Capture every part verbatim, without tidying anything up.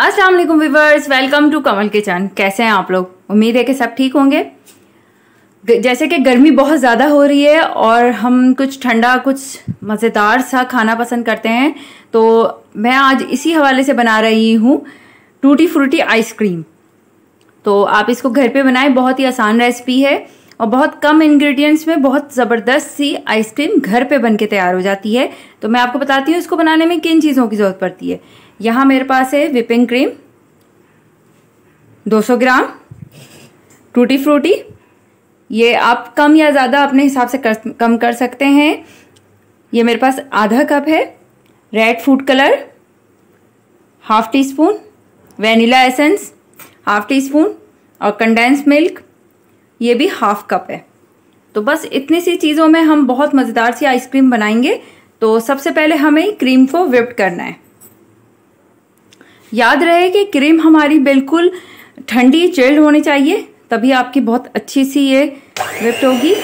अस्सलाम वालेकुम viewers, welcome to Kanwal kitchen. कैसे हैं आप लोग? उम्मीद है कि सब ठीक होंगे। जैसे कि गर्मी बहुत ज़्यादा हो रही है और हम कुछ ठंडा कुछ मज़ेदार सा खाना पसंद करते हैं, तो मैं आज इसी हवाले से बना रही हूँ टूटी फ्रूटी आइसक्रीम। तो आप इसको घर पे बनाएं, बहुत ही आसान रेसिपी है और बहुत कम इंग्रेडिएंट्स में बहुत ज़बरदस्त सी आइसक्रीम घर पे बन के तैयार हो जाती है। तो मैं आपको बताती हूँ इसको बनाने में किन चीज़ों की ज़रूरत पड़ती है। यहाँ मेरे पास है व्हिपिंग क्रीम दो सौ ग्राम, टूटी फ्रूटी ये आप कम या ज़्यादा अपने हिसाब से कर, कम कर सकते हैं। ये मेरे पास आधा कप है। Red food colour half teaspoon, vanilla essence half teaspoon और कंडेंस मिल्क ये भी हाफ कप है। तो बस इतनी सी चीज़ों में हम बहुत मज़ेदार सी आइसक्रीम बनाएंगे। तो सबसे पहले हमें क्रीम को व्हिप करना है। याद रहे कि क्रीम हमारी बिल्कुल ठंडी चिल्ड होनी चाहिए, तभी आपकी बहुत अच्छी सी ये व्हिप्ड होगी।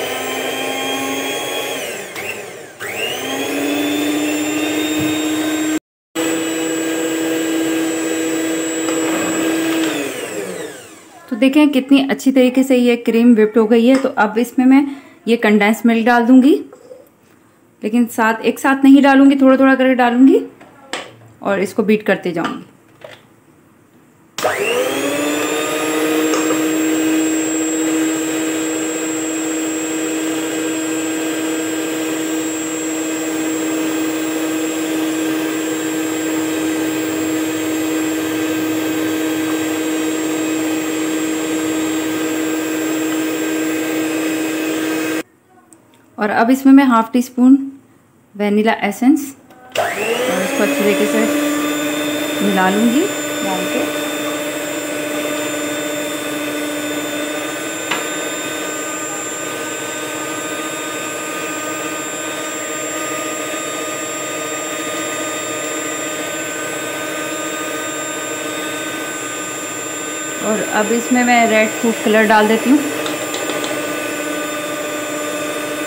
तो देखें कितनी अच्छी तरीके से ये क्रीम व्हिप्ड हो गई है। तो अब इसमें मैं ये कंडेंस मिल्क डाल दूंगी, लेकिन साथ एक साथ नहीं डालूंगी, थोड़ा थोड़ा करके डालूंगी और इसको बीट करते जाऊंगी। और अब इसमें मैं half teaspoon vanilla essence और इसको अच्छी तरीके से मिला लूँगी डाल के। और अब इसमें मैं रेड फूड कलर डाल देती हूँ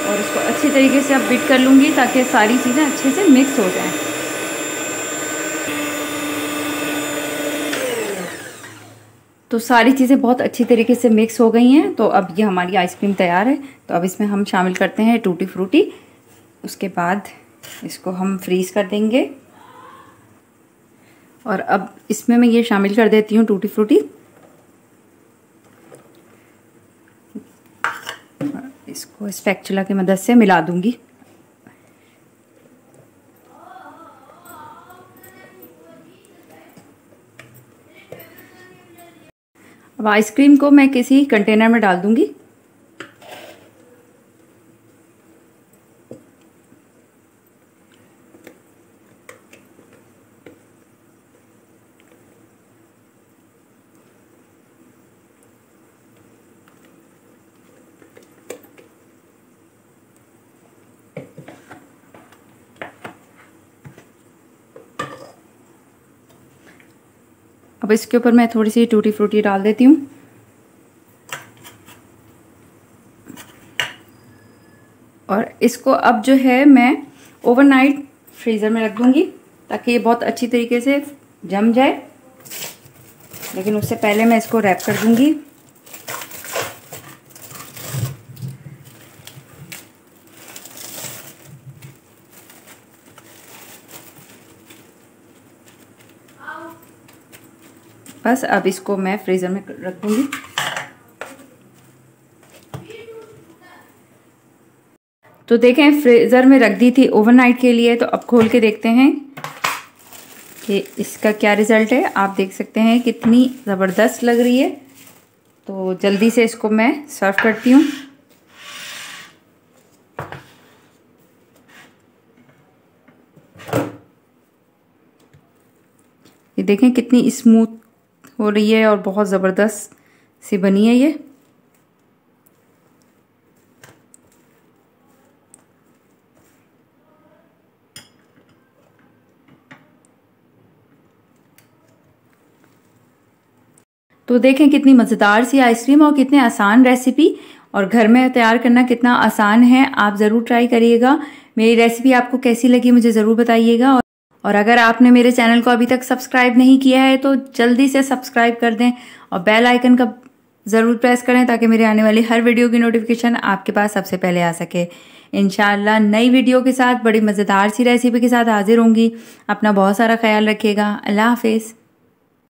और इसको अच्छी तरीके से अब बीट कर लूँगी ताकि सारी चीज़ें अच्छे से मिक्स हो जाएं। तो सारी चीज़ें बहुत अच्छी तरीके से मिक्स हो गई हैं। तो अब ये हमारी आइसक्रीम तैयार है। तो अब इसमें हम शामिल करते हैं टूटी फ्रूटी। उसके बाद इसको हम फ्रीज़ कर देंगे। और अब इसमें मैं ये शामिल कर देती हूँ टूटी फ्रूटी। इसको स्पैचुला की मदद से मिला दूंगी। अब आइसक्रीम को मैं किसी कंटेनर में डाल दूंगी। अब इसके ऊपर मैं थोड़ी सी टूटी फ्रूटी डाल देती हूँ। और इसको अब जो है मैं ओवरनाइट फ्रीज़र में रख दूँगी ताकि ये बहुत अच्छी तरीके से जम जाए। लेकिन उससे पहले मैं इसको रैप कर दूँगी। बस अब इसको मैं फ्रीज़र में रख दूँगी। तो देखें फ्रीज़र में रख दी थी ओवरनाइट के लिए। तो अब खोल के देखते हैं कि इसका क्या रिज़ल्ट है। आप देख सकते हैं कितनी ज़बरदस्त लग रही है। तो जल्दी से इसको मैं सर्व करती हूँ। ये देखें कितनी स्मूथ हो रही है और बहुत ज़बरदस्त सी बनी है ये। तो देखें कितनी मज़ेदार सी आइसक्रीम और कितने आसान रेसिपी, और घर में तैयार करना कितना आसान है। आप ज़रूर ट्राई करिएगा। मेरी रेसिपी आपको कैसी लगी मुझे ज़रूर बताइएगा। और अगर आपने मेरे चैनल को अभी तक सब्सक्राइब नहीं किया है तो जल्दी से सब्सक्राइब कर दें और बेल आइकन का ज़रूर प्रेस करें ताकि मेरे आने वाली हर वीडियो की नोटिफिकेशन आपके पास सबसे पहले आ सके। इंशाल्लाह नई वीडियो के साथ बड़ी मज़ेदार सी रेसिपी के साथ हाजिर होंगी। अपना बहुत सारा ख्याल रखिएगा। अल्लाह हाफिज़।